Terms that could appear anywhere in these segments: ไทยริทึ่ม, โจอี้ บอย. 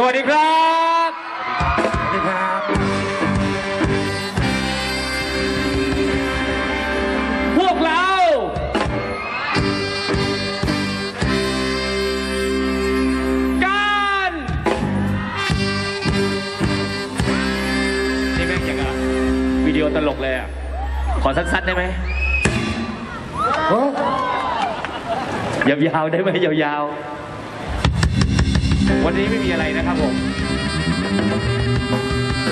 สวัสดีครับสวัสดีครับพวกเราการนี่แม่งอย่างวิดีโอตลกเลยอ่ะขอสั้นๆได้ไหมยาวๆได้ไหมยาวๆวันนี้ไม่มีอะไรนะครับผม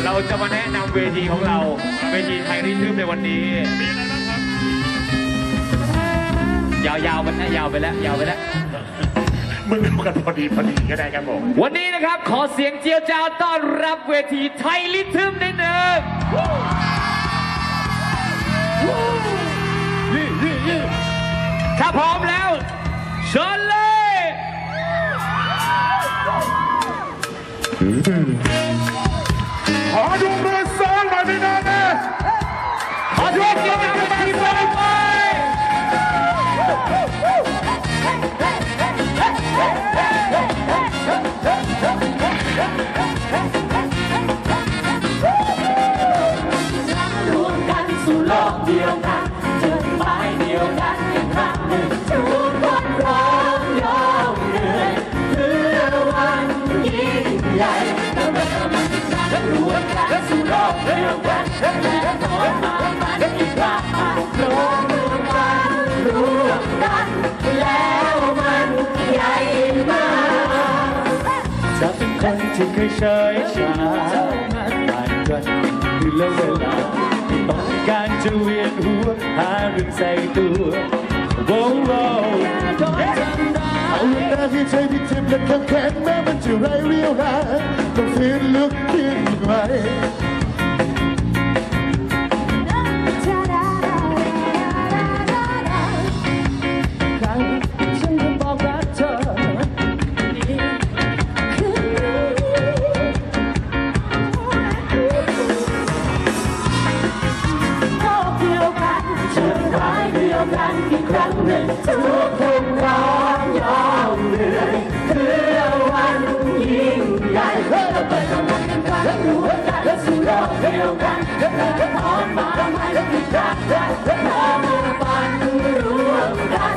เราจะมาแนะนำเวทีของเราเวทีไทยริทึมในวันนี้มีอะไรบ้างครับยาวๆไปนะยาวไปแล้วยาวไปแล้วมึงรู้กันพอดีก็ได้ครับผมวันนี้นะครับขอเสียงเจียวจ้าวต้อนรับเวทีไทยริทึมนิดนึงถ้าพร้อมแล้วเชิญเลยขอดูมือซ้อนหน่อยพี่น้องนะขอดูเสียงดังไปซ้อนไปรวมกันสู่โลกเดียวกันเดินไปเดียวกันอีกครั้งหนึ่งทุกคนร้องยอมเหนื่อยเพื่อวันยิ่งใหญ่และรวมกันสู่โลกเดียวกันและโน้มมามันอีกมากมายรวมกันแล้วมันใหญ่มากจะเป็นคนที่เคยเฉยชาผ่านวันคือแล้วเวลาต้องการจะเวียนหัวหาเรื่องใส่ตัววงโลกเอาเวลาที่ใช้ที่เจ็บและแข็งแกร่งแม้มันจะไร้เรี่ยวแรงต้องฝืนลุกขึ้นไหวครั้งฉันจะบอกรักเธอคืนนี้โลกเดียวกันเชิญร้ายเดียวกันอีกครั้งหนึ่งทุกคนร้องยอมเหนื่อยเพื่อวันยิ่งใหญ่เราเปิดกำลังกันและรู้กันและสู้โลกเดียวกันและพร้อมมาไม่ได้ผิดพลาดได้และพร้อมฝันร่วมกัน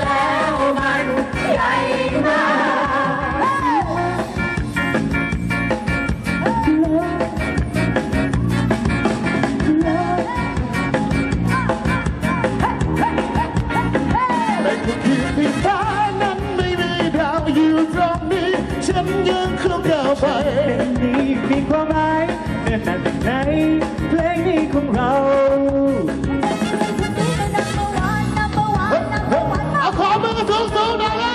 แล้วมันใหญ่มากแต่คุณคิดที่ฟ้านั้นไม่มีดาวอยู่ตรงนี้ฉันยังคงก้าวไปมีความหมายเมื่อนั้นในเพลงนี้ของเราเอาขอมือสูงๆหน่อยแล้ว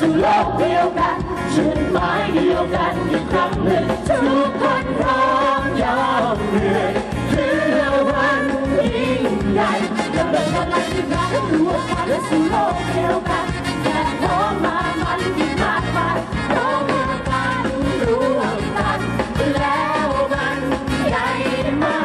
สู่โลกเดียวกันจุดหมายเดียวกันอีกครั้งหนึ่งทุกคนพร้อมยอมเหนื่อยเพื่อวันยิ่งใหญ่จะเดินกันที่รักรวมกันและสู่โลกเดียวกันแต่ท้องมามันยิ่งมากมายร้องกันรวมกันแล้วมันใหญ่มาก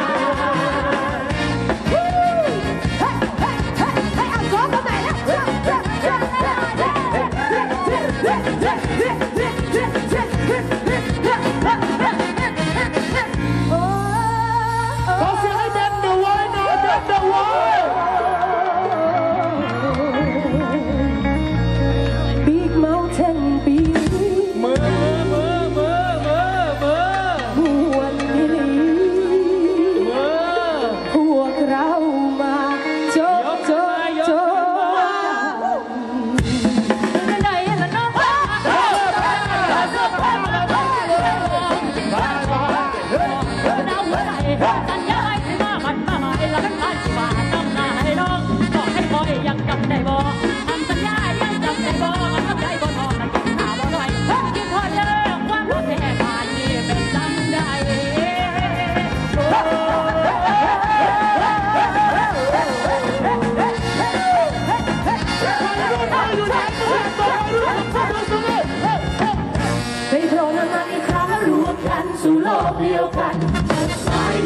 สู่โลกเดียวกัน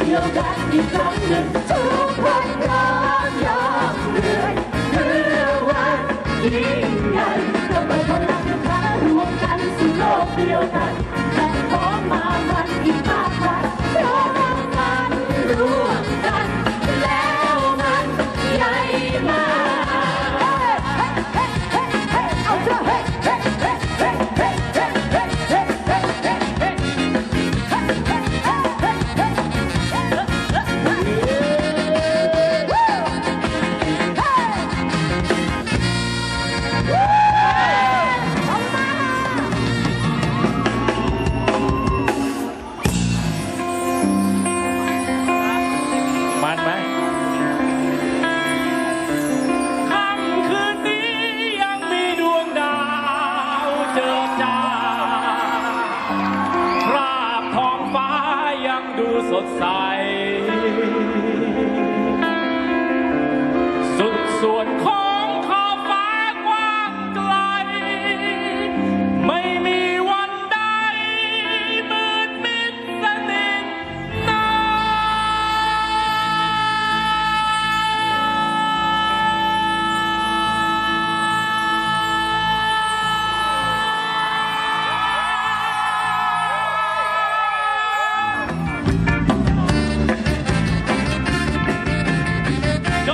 เดียวกันอีกครั้งหนึ่งทุกวันงานยามเหนื่อยเพื่อวันยิ่งใหญ่เราเปิดพลังทุกครั้งรวมกันสู่โลกเดียวกันแต่พร้อมมาวันอีกมากมายพร้อมกันร่วมกันแล้วมันใหญ่มาสุดส่วนของขอบฟ้ากว้างไกลไม่มีวันใดมืดมิดสนิทนัน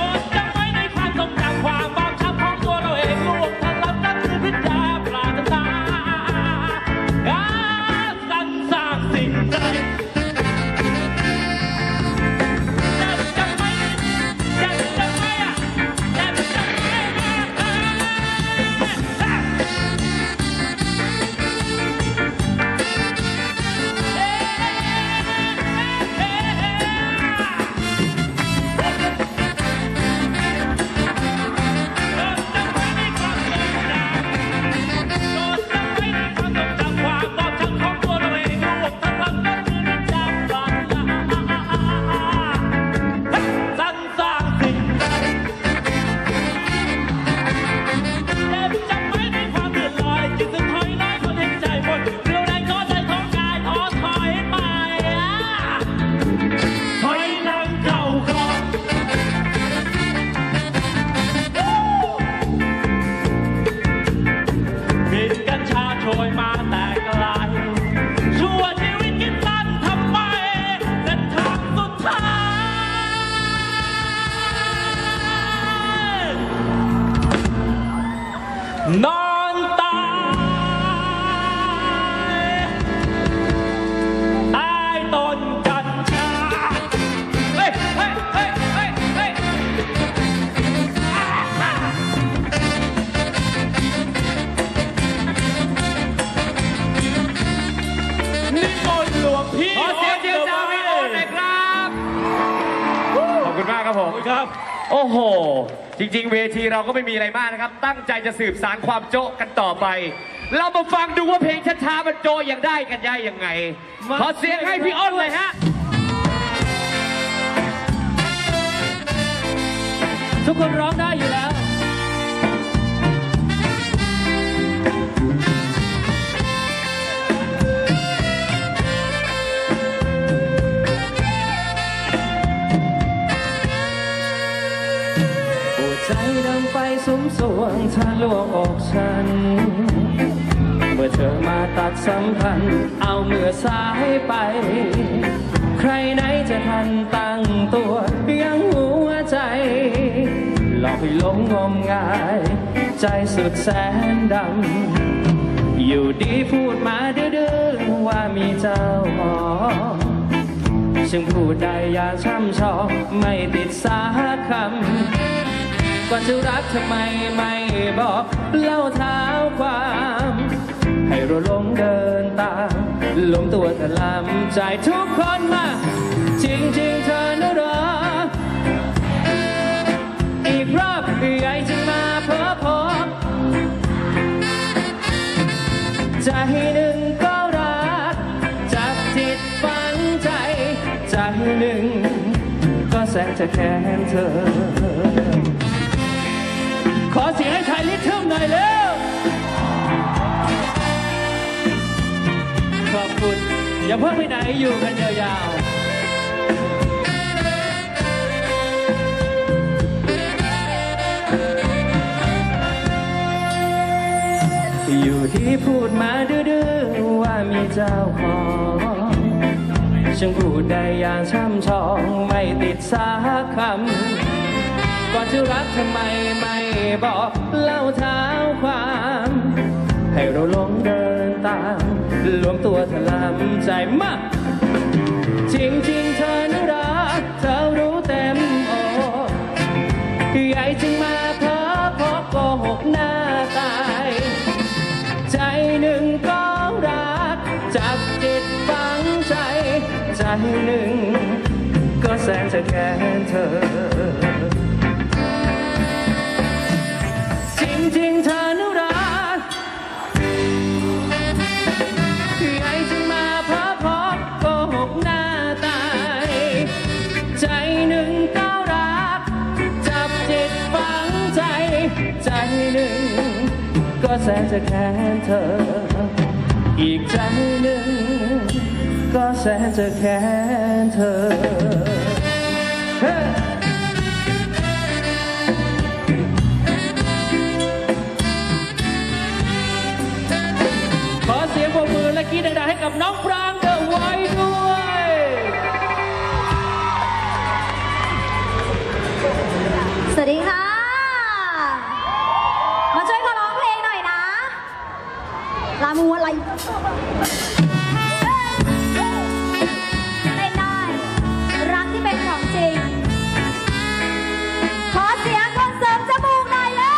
อนตายใต้ต้นกัญชาเฮ้ยเฮ้ยเฮ้ยเฮ้ยเฮ้ยนิมนต์หลวงพี่ขอเสียงเชียร์ชาวนิมนต์หน่อยครับขอบคุณมากครับผมครับโอ้โหจริงๆเวทีเราก็ไม่มีอะไรมากนะครับตั้งใจจะสืบสานความโจ๊ะกันต่อไปเรามาฟังดูว่าเพลงช้าๆมันโจ๊ะยังได้กันได้ยังไงขอเสียงให้พี่อ้นเลยฮะทุกคนร้องได้อยู่แล้วใจดำไปสุมสวงทะลวงอกฉันเมื่อเธอมาตัดสัมพันธ์เอาเมื่อสายไปใครไหนจะทันตั้งตัวยังหัวใจหลอกให้หลงงมงายใจสุดแสนดำอยู่ดีพูดมาเด้อว่ามีเจ้าของซึ่งพูดได้อย่าช้ำชอกไม่ติดสาคำก่อนจะรักทำไมไม่บอกเล่าเท้าความให้เราลงเดินตามลงตัวถลำใจทุกคนมาจริงๆเธอนะรออีกรอบใหญ่จะมาเพราะพอใจหนึ่งก็รักจับจิตฝังใจใจหนึ่งก็แสนจะแค้นเธอขอเสียงให้ไทยลิทึมหน่อยเร็วขอบคุณอย่าเพิ่งไปไหนอยู่กันยาวๆ อยู่ที่พูดมาดื้อๆว่ามีเจ้าของฉันพูดได้อย่างช่ำชองไม่ติดสาคำก่อนจะรักทำไมไม่บอกเล่าเท้าความให้เราลงเดินตามรวมตัวถลำใจมากจริงๆเธอน่ารักเธอรู้เต็มอกใหญ่จึงมาเธอพบโกหกหน้าตายใจหนึ่งก็รักจับจิตฝังใจใจหนึ่งก็แสนจะแค้นเธอจริงๆเธอน่ารักก็แสนจะแค้นเธออีกใจหนึ่งก็แสนจะแค้นเธอขอเสียงปรบมือและกรี๊ดดังๆให้กับน้องปรางเดอะไวท์ด้วยสวัสดีค่ะลามูอะไรได้ได้รักที่เป็นของจริงขอเสียงคนเสริมจมูกหน่อยเลย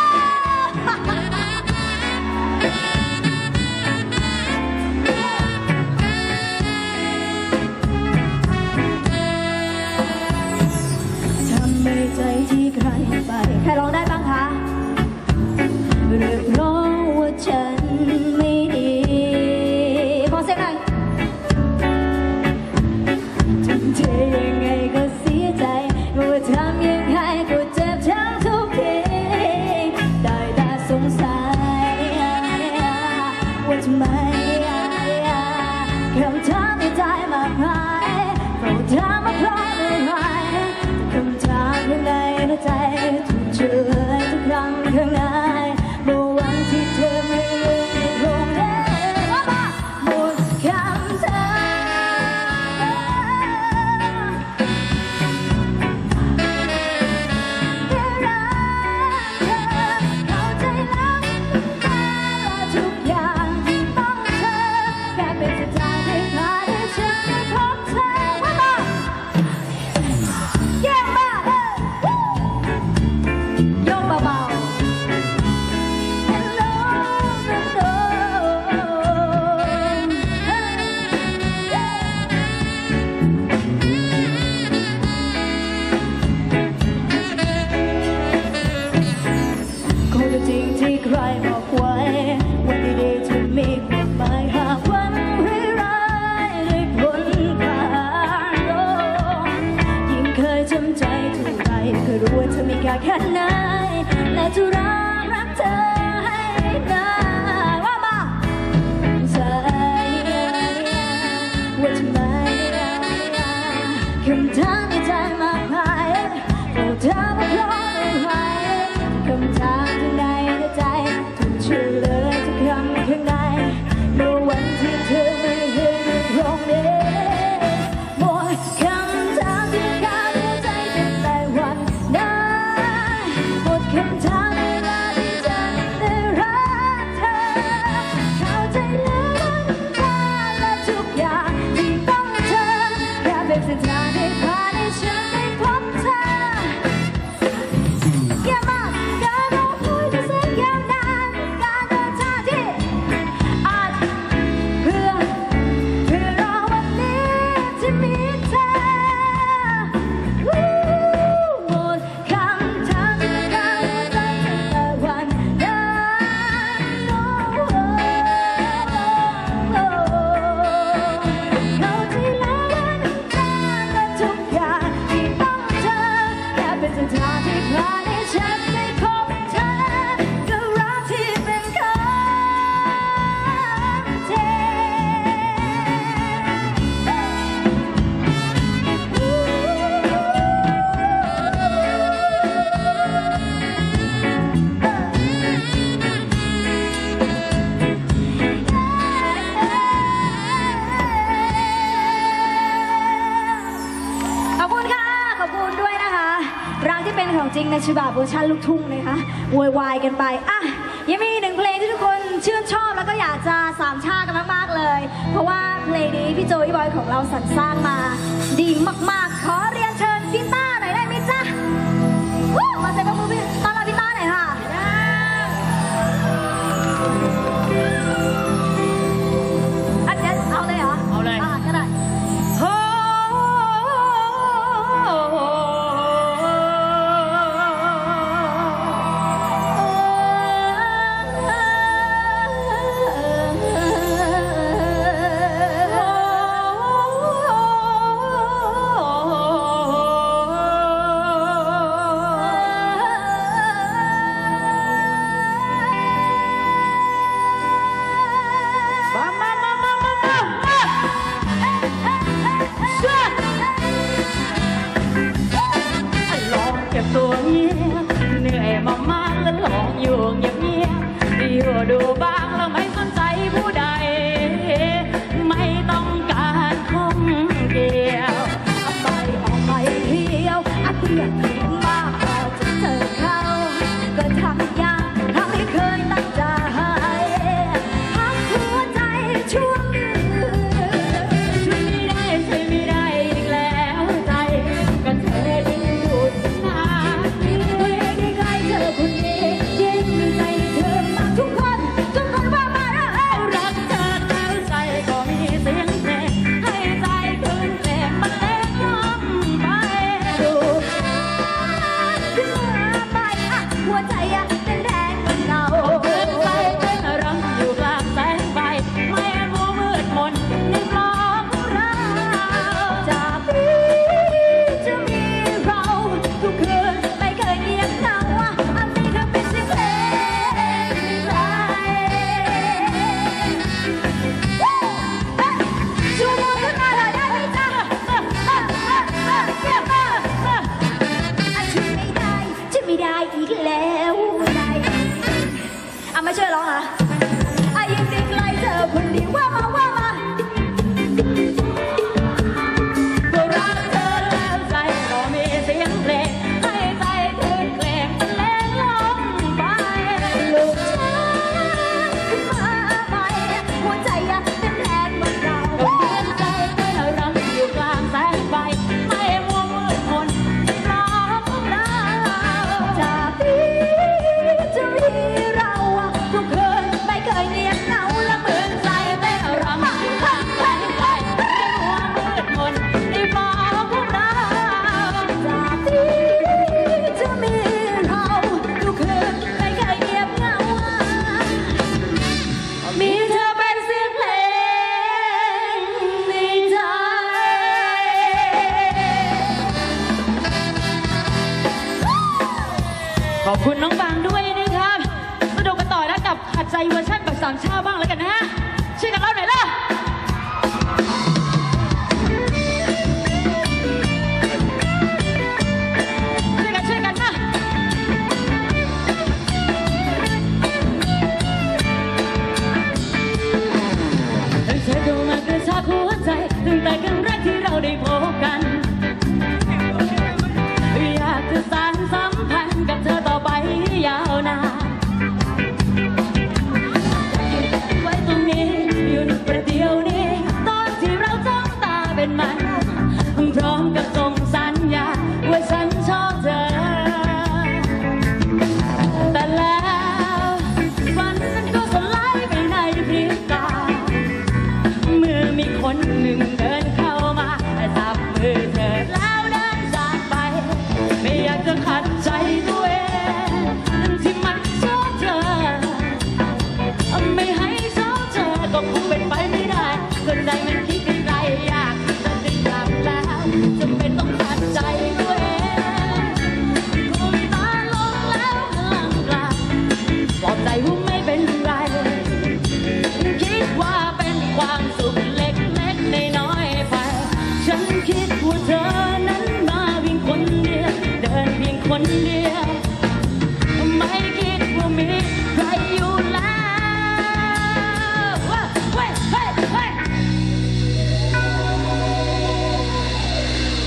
ทำให้ใจที่ใครไปใครร้องได้บ้างคะเรียกร้องว่าฉันไม่ดีขอเสียงหน่อยทำเธอยังไงก็เสียใจว่าทำยังไงก็เจ็บช้ำทุกทีได้แต่สงสัยว่าทำไมคำถามในใจมาพลายคำถามมาพลาดไม่ไหวคำถามยังไงนะใจถูกเชื่อทุกครั้งข้างใน จริงในฉบับเวอร์ชันลูกทุ่งนะคะวอยวายกันไปอ่ะยังมีหนึ่งเพลงที่ทุกคนชื่นชอบแล้วก็อยากจะสามชากันมากๆเลยเพราะว่าเพลงนี้พี่โจอี้บอยของเราสรรสร้างมาดีมากๆขอเรียนเชิญพี่ต้าหน่อยได้ไหมจ๊ะมาเซ็นประมูลพี่ต้าเราพี่ต้าหน่อยค่ะอันนี้เอาเลยเหรอเอาเลยก็ได้ไ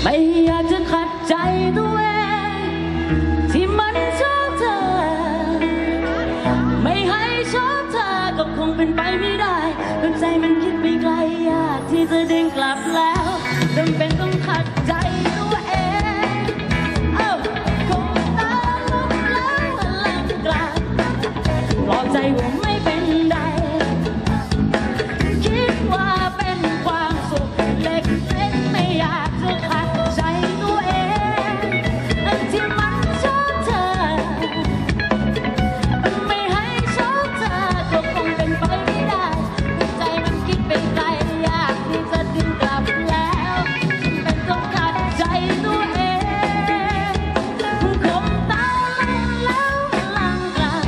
ม่อยากจะขัดใจตัวเองที่ เป็นไปไม่ได้หัวใจมันคิดไปไกลยากที่จะดึงกลับแล้วจำเป็นต้องขัดใจตัวเองคงตามลุกแล้วหลังกลับปลอบใจว่าไม่เป็นไรคิดว่าเป็นความสุขเล็กเล็กไม่อยากจะขัดใจตัวเองที่มันชอบเธอมันไม่ให้ชอบเธอก็คงเป็นไปไม่ได้หัวใจมันคิดเป็นใจอยากที่จะดึงกลับแล้วเป็นต้องขัดใจตัวเองคงตายแล้วหลังกลับ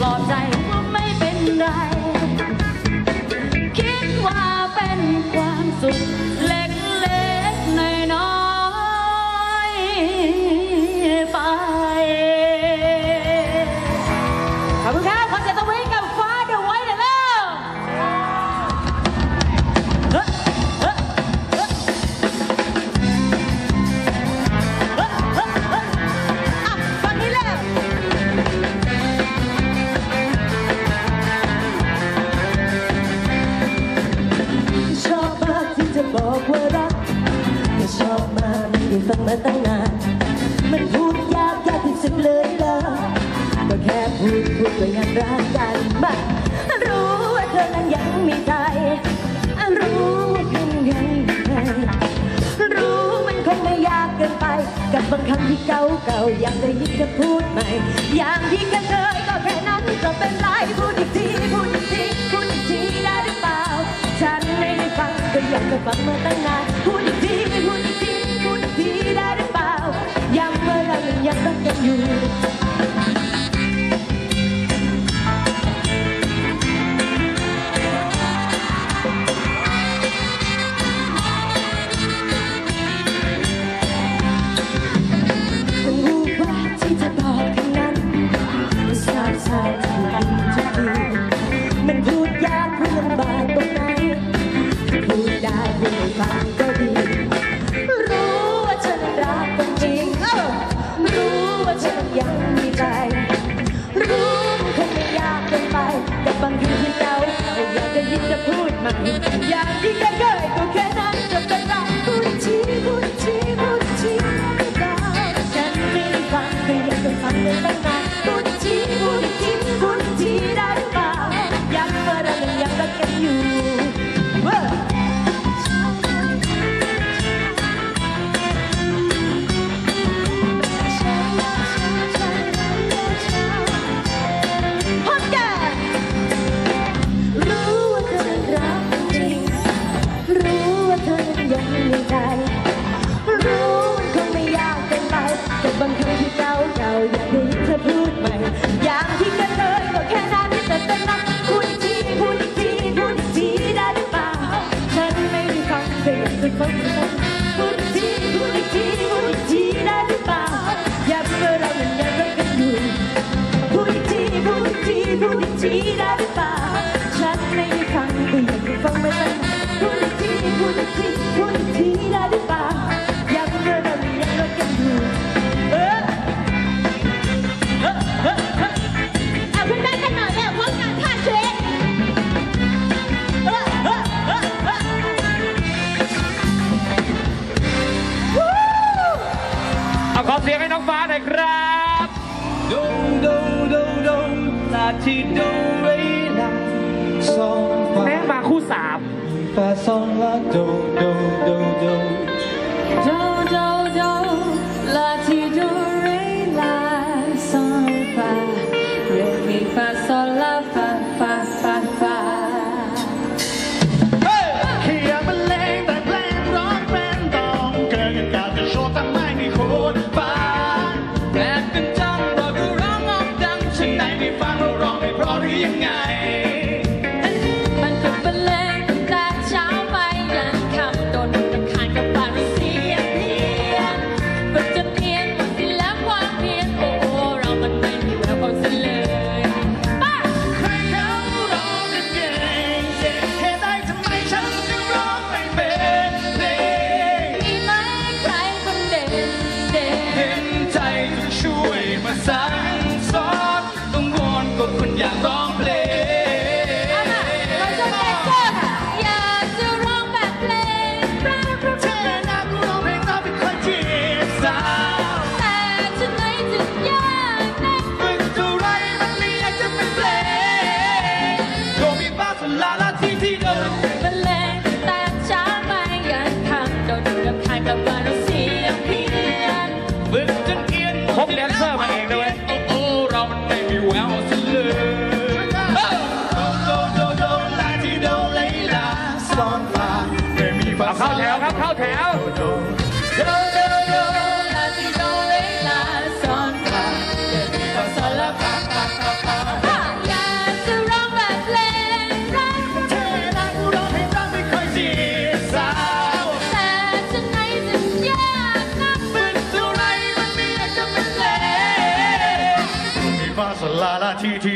ปลอบใจว่าไม่เป็นไรคิดว่าเป็นความสุขเล็กเล็กน้อยๆไป ขอบคุณครับ ขอเสียงตบมือให้กับฟ้าเดอะไวท์หน่อยแล้ว อ่ะฝั่งนี้แล้ว ชอบมากที่จะบอกว่ารักแต่ชอบมากไม่ได้ฟังมาตั้งนานมันพูดยากยากที่สุดเลยล่ะก็แค่พูดก็ยังรักกันบ้างรู้ว่าเธอนั้นยังมีใจรู้ว่าคุณยังมีใครรู้มันคงไม่ยากเกินไปกับบางคำที่เก่าอยากได้ยินเธอพูดใหม่อย่างที่แค่เคยก็แค่นั้นจะเป็นไรพูดอีกทีได้หรือเปล่าฉันไม่ได้ฟังก็อยากจะฟังมาตั้งนานพูดอีกทีได้หรือเปล่ายังเมื่อเรายังรักกันอยู่รู้ว่าที่จะบอกคำนั้นมันซาบซ่าที่ทุกทีมันพูดยากพูดลำบากตรงไหนพูดได้พูดไม่ฟังก็ดีรู้ว่าฉันรักกันจริงรู้ว่าฉันยังมีใจรู้มันคงไม่ยากเกินไปแต่บางทีที่เราอยากจะยินจะพูดใหม่อย่างที่เคยก็แค่นั้นจะเป็นไรพูดอีกทีได้เปล่าฉันไม่ได้ฟังก็อยากจะฟังมาตั้งนานพูดอีกทีได้หรือเปล่ายังเมื่อเรายังรักกันอยู่ พบกันรู้ว่าเธอรักจริงรู้ว่าเธอยังมีใจรู้มันคงไม่ยากเกินไปแต่บางครั้งที่เราอยากได้ยินเธอพูดใหม่อย่างที่กันเลยก็แค่นั้นแต่เป็นนักพูดอีกทีได้หรือเปล่าฉันไม่ได้ฟังเสียงคุณฟังพูดอีกทีได้หรือเปล่าอย่าเพื่อเรายังรักกันอยู่พูดอีกทีได้หรือเปล่าฉันไม่ได้ฟังก็อยากจะฟังไม่ได้พูดอีกทีได้หรือเปล่าอยากเจอเรายังรักกันอยู่เอาขึ้นได้กันหน่อยแล้วพบกันท่าเช็คเอาขอเสียงให้น้องฟ้าหน่อยครับดงนาทีดงไรล่ะสองฟ้าแม่มาคู่สามฟ้าสองละดงลาทีดงไรล่ะสองฟ้าเรียกมีฟ้าสองละฟ้าเขียนบรรเลงแต่เพลงร้องแรงต้องเกินกันการจะโชว์ตั้งไม่มีคนฟ้าแปลกกันจังเราก็ร้องดังฉันไหนไม่ฟังเราร้องไม่เพราะหรือยังไงมันก็เป็นเลงแต่เช้าไปยันค่ำโดน ที